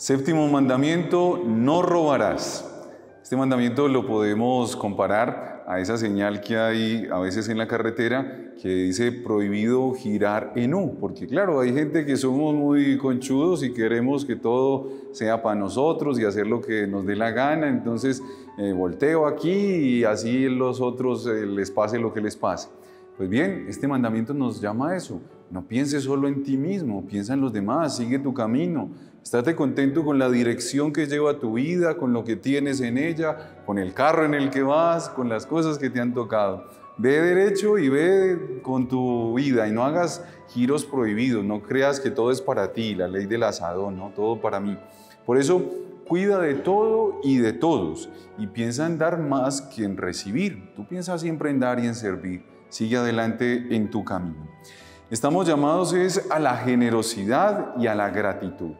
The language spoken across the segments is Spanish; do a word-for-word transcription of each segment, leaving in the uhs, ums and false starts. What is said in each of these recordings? Séptimo mandamiento, no robarás. Este mandamiento lo podemos comparar a esa señal que hay a veces en la carretera que dice prohibido girar en U, porque claro, hay gente que somos muy conchudos y queremos que todo sea para nosotros y hacer lo que nos dé la gana, entonces eh, volteo aquí y así los otros eh, les pase lo que les pase. Pues bien, este mandamiento nos llama a eso. No pienses solo en ti mismo, piensa en los demás, sigue tu camino. Estate contento con la dirección que lleva tu vida, con lo que tienes en ella, con el carro en el que vas, con las cosas que te han tocado. Ve derecho y ve con tu vida y no hagas giros prohibidos, no creas que todo es para ti, la ley del asadón, ¿no? Todo para mí. Por eso, cuida de todo y de todos y piensa en dar más que en recibir. Tú piensas siempre en dar y en servir. Sigue adelante en tu camino. Estamos llamados es a la generosidad y a la gratitud.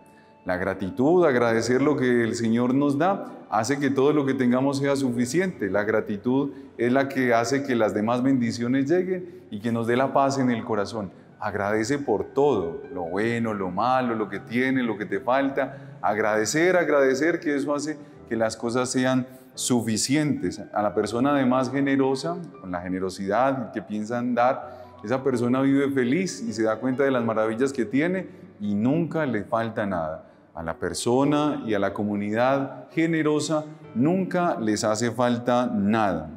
La gratitud, agradecer lo que el Señor nos da, hace que todo lo que tengamos sea suficiente. La gratitud es la que hace que las demás bendiciones lleguen y que nos dé la paz en el corazón. Agradece por todo, lo bueno, lo malo, lo que tienes, lo que te falta. Agradecer, agradecer, que eso hace que las cosas sean suficientes. A la persona además generosa, con la generosidad que piensan dar, esa persona vive feliz y se da cuenta de las maravillas que tiene y nunca le falta nada. A la persona y a la comunidad generosa nunca les hace falta nada.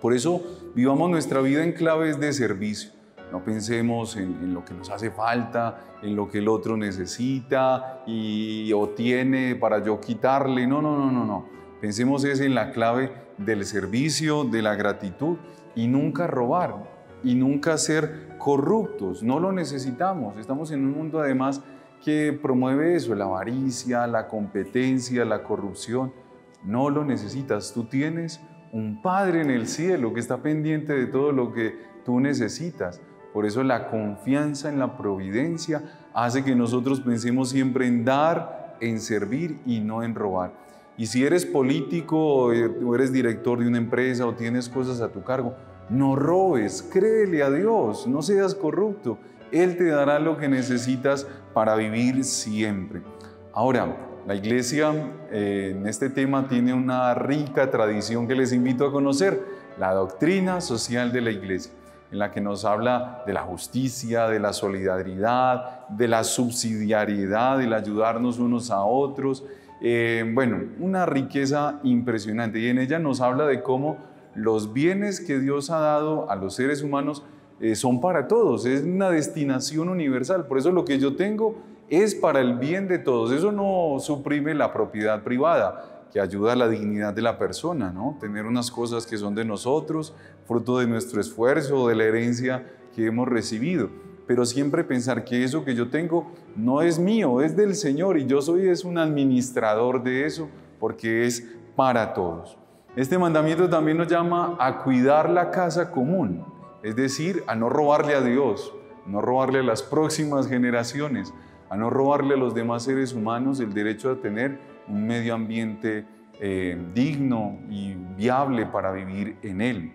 Por eso vivamos nuestra vida en claves de servicio. No pensemos en, en lo que nos hace falta, en lo que el otro necesita y, o tiene para yo quitarle. No, no, no, no, no. Pensemos es en la clave del servicio, de la gratitud y nunca robar. Y nunca ser corruptos, no lo necesitamos. Estamos en un mundo además que promueve eso, la avaricia, la competencia, la corrupción. No lo necesitas, tú tienes un Padre en el cielo que está pendiente de todo lo que tú necesitas. Por eso la confianza en la providencia hace que nosotros pensemos siempre en dar, en servir y no en robar. Y si eres político o eres director de una empresa o tienes cosas a tu cargo, no robes, créele a Dios, no seas corrupto. Él te dará lo que necesitas para vivir siempre. Ahora, la Iglesia eh, en este tema tiene una rica tradición que les invito a conocer, la doctrina social de la Iglesia, en la que nos habla de la justicia, de la solidaridad, de la subsidiariedad, del ayudarnos unos a otros. Eh, bueno, una riqueza impresionante y en ella nos habla de cómo los bienes que Dios ha dado a los seres humanos eh, son para todos, es una destinación universal. Por eso lo que yo tengo es para el bien de todos. Eso no suprime la propiedad privada, que ayuda a la dignidad de la persona, ¿no? Tener unas cosas que son de nosotros, fruto de nuestro esfuerzo, de la herencia que hemos recibido. Pero siempre pensar que eso que yo tengo no es mío, es del Señor y yo soy es un administrador de eso porque es para todos. Este mandamiento también nos llama a cuidar la casa común, es decir, a no robarle a Dios, no robarle a las próximas generaciones, a no robarle a los demás seres humanos el derecho a tener un medio ambiente eh, digno y viable para vivir en él.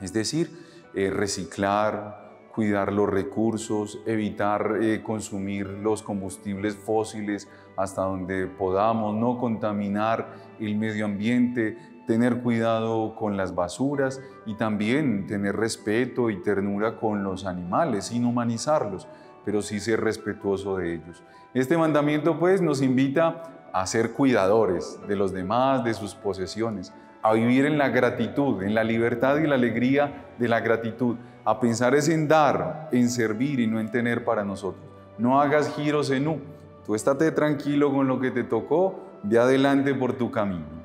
Es decir, eh, reciclar, cuidar los recursos, evitar eh, consumir los combustibles fósiles hasta donde podamos, no contaminar el medio ambiente, tener cuidado con las basuras y también tener respeto y ternura con los animales, sin humanizarlos, pero sí ser respetuoso de ellos. Este mandamiento pues nos invita a ser cuidadores de los demás, de sus posesiones, a vivir en la gratitud, en la libertad y la alegría de la gratitud, a pensar es en dar, en servir y no en tener para nosotros. No hagas giros en U, tú estate tranquilo con lo que te tocó, ve adelante por tu camino.